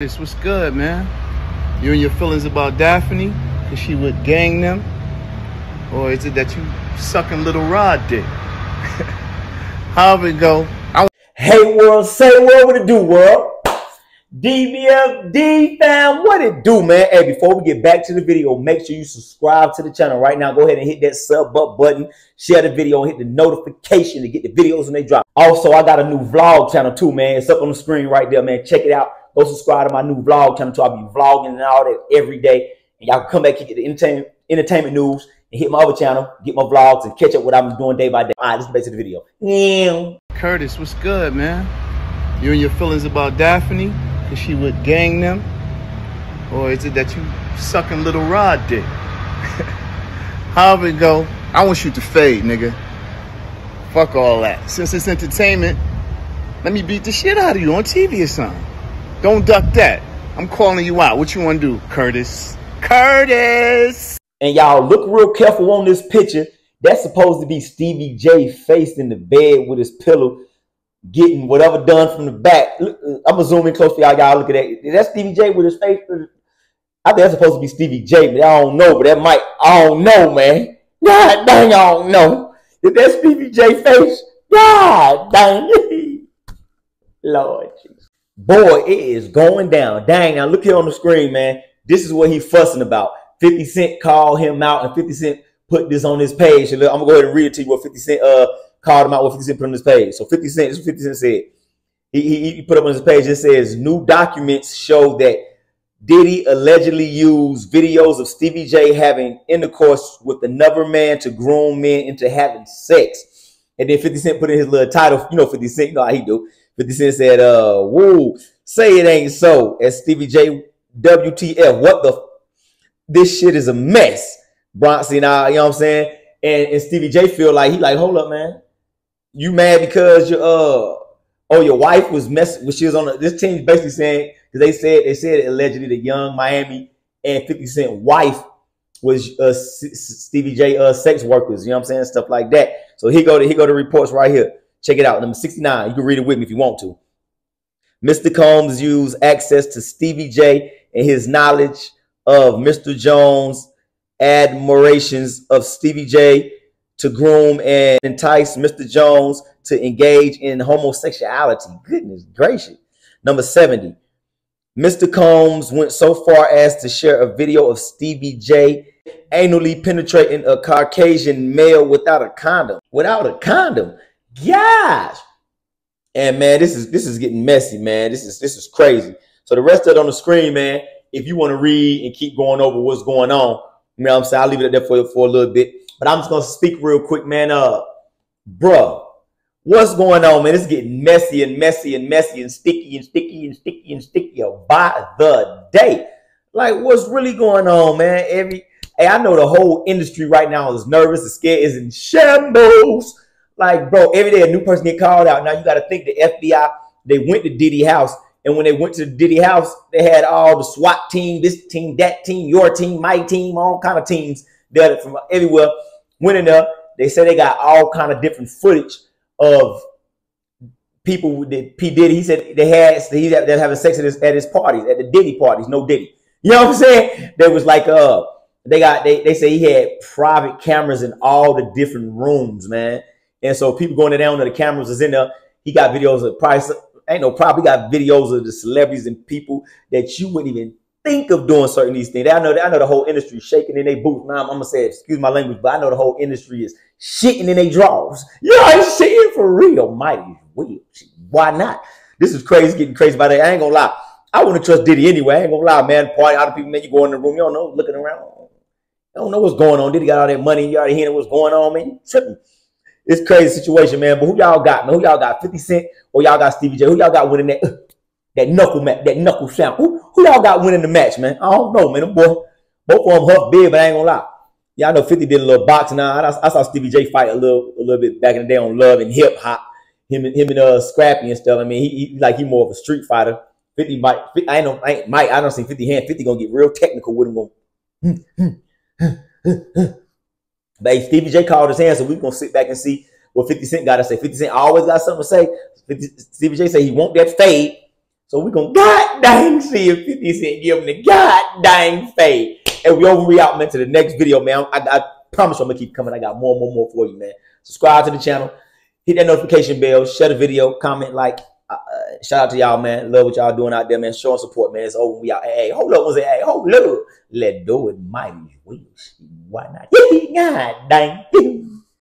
This was good, man. You and your feelings about Daphne? Is she would gang them? Or is it that you sucking little Rod dick? However it go. Hey world, say world, what it do, world? DBFD fam, what it do, man? Hey, before we get back to the video, make sure you subscribe to the channel right now. Go ahead and hit that sub up button, share the video, and hit the notification to get the videos when they drop. Also, I got a new vlog channel too, man. It's up on the screen right there, man. Check it out. Go subscribe to my new vlog channel too. I'll be vlogging and all that every day. And y'all can come back and get the entertainment news and hit my other channel, get my vlogs, and catch up what I'm doing day by day. All right, let's get back to the video. Yeah. Curtis, what's good, man? You and your feelings about Daphne? Is she would gang them? Or is it that you sucking little Rod dick? However it go, I want you to fade, nigga. Fuck all that. Since it's entertainment, let me beat the shit out of you on TV or something. Don't duck that. I'm calling you out. What you want to do, Curtis? Curtis! And y'all look real careful on this picture. That's supposed to be Stevie J faced in the bed with his pillow, getting whatever done from the back. I'm going to zoom in close to y'all. Y'all look at that. Is that Stevie J with his face? I think that's supposed to be Stevie J, but I don't know. But that might, I don't know, man. God dang, I don't know. Is that Stevie J face? God dang. Lord Jesus. Boy, it is going down. Dang, now look here on the screen, man. This is what he's fussing about. 50 Cent called him out, and 50 Cent put this on his page. I'm going to go ahead and read it to you what 50 Cent called him out, what 50 Cent put on his page. So 50 Cent, this is what 50 Cent said. He put up on his page, it says, new documents show that Diddy allegedly used videos of Stevie J having intercourse with another man to groom men into having sex. And then 50 Cent put in his little title, you know 50 Cent, you know how he do. 50 Cent said, woo, say it ain't so. As Stevie J, WTF, what the? This shit is a mess. Bronson, you know what I'm saying? And Stevie J feel like, he like, hold up, man. You mad because your, your wife was messing, when she was on the, this team's basically saying, because they said allegedly that Young Miami and 50 Cent wife was Stevie J sex workers, you know what I'm saying? Stuff like that. So here go the reports right here. Check it out. Number 69. You can read it with me if you want to. Mr. Combs used access to Stevie J and his knowledge of Mr. Jones' admirations of Stevie J to groom and entice Mr. Jones to engage in homosexuality. Goodness gracious. Number 70. Mr. Combs went so far as to share a video of Stevie J anally penetrating a Caucasian male without a condom. Without a condom. Gosh, and man, this is getting messy, man. This is crazy. So the rest of it on the screen, man. If you want to read and keep going over what's going on, you know what I'm saying? I'll leave it there for a little bit. But I'm just gonna speak real quick, man. Bruh, what's going on, man? It's getting messy and messy and messy and sticky and sticky and sticky and sticky by the day. Like, what's really going on, man? Hey, I know the whole industry right now is nervous, is scared, is in shambles. Like, bro, every day a new person get called out. Now you got to think the FBI, they went to Diddy house. And when they went to the Diddy house, they had all the SWAT team, this team, that team, your team, my team, all kind of teams there from everywhere. Went in there. They said they got all kind of different footage of people that P. Diddy. He said they're having sex at his parties, at the Diddy parties. No Diddy. You know what I'm saying? There was like they say he had private cameras in all the different rooms, man. And so people going down to the cameras is in there. He got videos of price. Ain't no problem. He got videos of the celebrities and people that you wouldn't even think of doing certain these things. I know the whole industry shaking in their boots. Now I'm gonna say, excuse my language, but I know the whole industry is shitting in their drawers. Yeah, it's shitting for real. Mighty weird. Why not? This is crazy, getting crazy by that. I ain't gonna lie. I wouldn't trust Diddy anyway. I ain't gonna lie, man. Party out of people, man. You go in the room, you don't know, looking around. You don't know what's going on. Diddy got all that money. You already hearing what's going on, man. You tripping. It's crazy situation, man. But who y'all got, man? Who y'all got? 50 Cent or y'all got Stevie J? Who y'all got winning that knuckle match, that knuckle sound? Who y'all got winning the match, man? I don't know, man. Them boy, both of them huff big, but I ain't gonna lie. Y'all know 50 did a little boxing. Now I saw Stevie J fight a little bit back in the day on Love and Hip Hop. Him and Scrappy and stuff. I mean, he more of a street fighter. 50 might. I don't see 50 hand. 50 gonna get real technical with him. But hey, Stevie J called his hand, so we're going to sit back and see what 50 Cent got to say. 50 Cent always got something to say. Stevie J said he want that fade. So we gonna god dang see if 50 Cent give him the god dang fade. And we over here out, man, to the next video, man. I promise you I'm gonna keep coming. I got more for you, man. Subscribe to the channel, hit that notification bell, share the video, comment, like. Shout out to y'all, man. Love what y'all doing out there, man. Show and support, man. It's over. We out. Hey, hold up. Hey, hold up. Let's do it, mighty. Why not? God dang.